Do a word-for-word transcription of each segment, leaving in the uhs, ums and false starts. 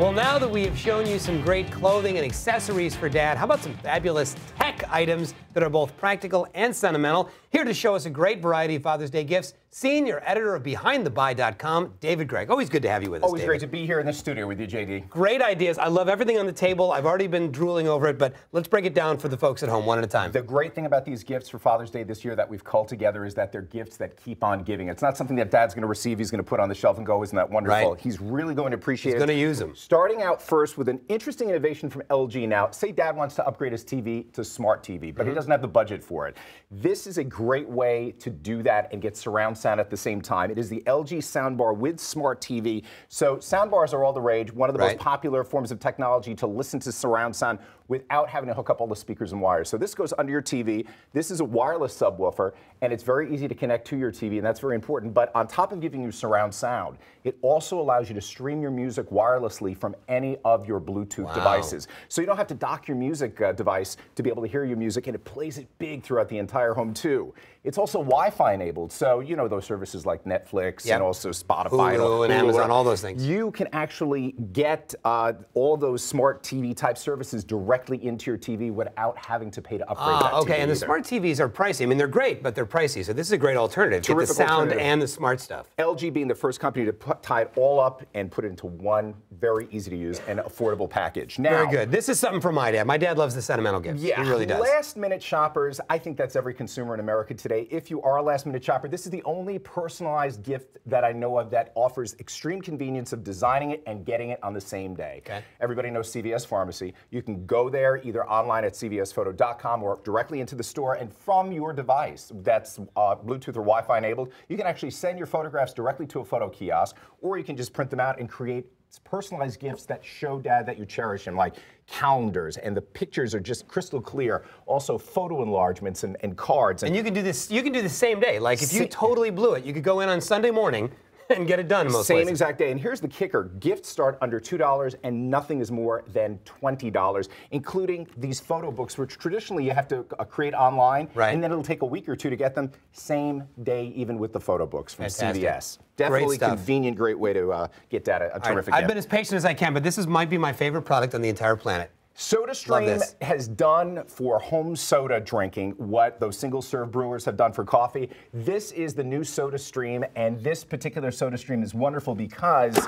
Well, now that we have shown you some great clothing and accessories for Dad, how about some fabulous tech items that are both practical and sentimental? Here to show us a great variety of Father's Day gifts, senior editor of Behind the Buy dot com, David Gregg. Always good to have you with us, Always David. Great to be here in the studio with you, J D. Great ideas. I love everything on the table. I've already been drooling over it, but let's break it down for the folks at home one at a time. The great thing about these gifts for Father's Day this year that we've culled together is that they're gifts that keep on giving. It's not something that Dad's going to receive, he's going to put on the shelf and go, isn't that wonderful? Right. He's really going to appreciate it. He's going to use them. Starting out first with an interesting innovation from L G now. Say Dad wants to upgrade his T V to smart T V, but mm-hmm. he doesn't have the budget for it. This is a great way to do that and get surround sound at the same time. It is the L G soundbar with smart T V. So soundbars are all the rage, one of the right. most popular forms of technology to listen to surround sound without having to hook up all the speakers and wires. So this goes under your T V. This is a wireless subwoofer, and it's very easy to connect to your T V, and that's very important. But on top of giving you surround sound, it also allows you to stream your music wirelessly from any of your Bluetooth wow. devices. So you don't have to dock your music uh, device to be able to hear your music, and it plays it big throughout the entire home too. It's also Wi-Fi enabled, so you know those services like Netflix yep. and also Spotify, Hulu, and, all, and Hulu, Amazon, all those things. You can actually get uh, all those smart T V type services directly into your T V without having to pay to upgrade uh, that okay, T V. Okay, and the either. smart T Vs are pricey. I mean, they're great, but they're pricey, so this is a great alternative. Terrific get the sound alternative. and the smart stuff. L G being the first company to put, tie it all up and put it into one very easy to use and affordable package. Now, very good. This is something for my dad. My dad loves the sentimental gifts. Yeah, he really does. Last minute shoppers, I think that's every consumer in America today. If you are a last minute shopper, this is the only personalized gift that I know of that offers extreme convenience of designing it and getting it on the same day. Okay. Everybody knows C V S Pharmacy. You can go there either online at C V S photo dot com or directly into the store, and from your device that's uh, Bluetooth or Wi-Fi enabled, you can actually send your photographs directly to a photo kiosk, or you can just print them out and create personalized gifts that show Dad that you cherish him, like calendars, and the pictures are just crystal clear. Also, photo enlargements and, and cards. And, and you can do this. You can do the same day. Like if you totally blew it, you could go in on Sunday morning and get it done most Same places. exact day. And here's the kicker. Gifts start under two dollars, and nothing is more than twenty dollars, including these photo books, which traditionally you have to create online, right. and then it'll take a week or two to get them. Same day, even with the photo books from Fantastic. C V S. Definitely convenient, great way to uh, get data. A terrific right. I've gift. been as patient as I can, but this is, might be my favorite product on the entire planet. SodaStream has done for home soda drinking what those single-serve brewers have done for coffee. This is the new SodaStream, and this particular SodaStream is wonderful because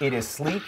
it is sleek,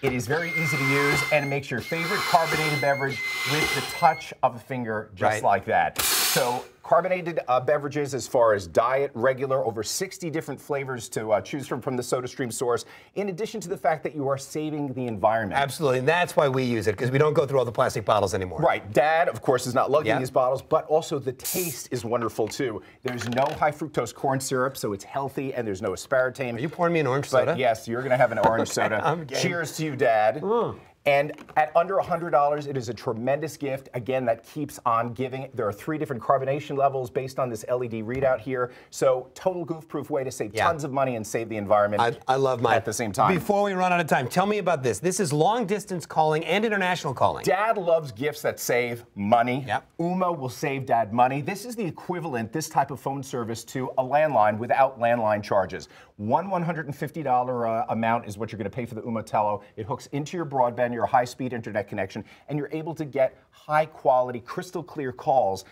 it is very easy to use, and it makes your favorite carbonated beverage with the touch of a finger, just right. like that. So carbonated uh, beverages as far as diet, regular, over sixty different flavors to uh, choose from from the SodaStream source, in addition to the fact that you are saving the environment. Absolutely, and that's why we use it, because we don't go through all the plastic bottles anymore. Right, Dad, of course, is not lugging yeah. these bottles, but also the taste is wonderful, too. There's no high fructose corn syrup, so it's healthy, and there's no aspartame. Are you pouring me an orange soda? But yes, you're gonna have an orange okay, soda. I'm getting... Cheers to you, Dad. Mm. And at under one hundred dollars, it is a tremendous gift, again, that keeps on giving. There are three different carbonation levels based on this L E D readout here. So total goof-proof way to save yeah. tons of money and save the environment I, I love mine. at the same time. Before we run out of time, tell me about this. This is long-distance calling and international calling. Dad loves gifts that save money. Yep. Ooma will save Dad money. This is the equivalent, this type of phone service, to a landline without landline charges. One one hundred fifty dollar uh, amount is what you're going to pay for the Ooma Telo. It hooks into your broadband, your high-speed internet connection, and you're able to get high-quality, crystal-clear calls,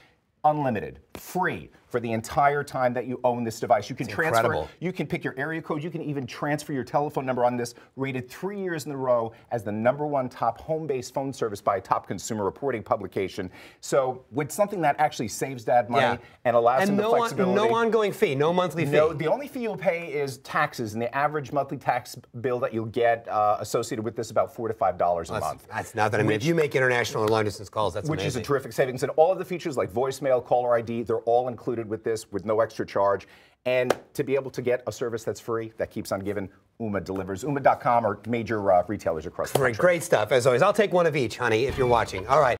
unlimited, free, for the entire time that you own this device. You can it's transfer, incredible. you can pick your area code, you can even transfer your telephone number on this, rated three years in a row as the number one top home-based phone service by a top Consumer Reporting publication. So with something that actually saves Dad money yeah. and allows and him no the flexibility. And on, no ongoing fee, no monthly fee. No, the only fee you'll pay is taxes, and the average monthly tax bill that you'll get uh, associated with this about four to five dollars a that's, month. That's not that I mean. If you make international or long-distance calls, that's which amazing. Which is a terrific savings, and all of the features like voicemail, caller I D, they're all included with this with no extra charge. And to be able to get a service that's free, that keeps on giving, Ooma delivers. Ooma dot com or major uh, retailers across the country. Great, great stuff, as always. I'll take one of each, honey, if you're watching. All right.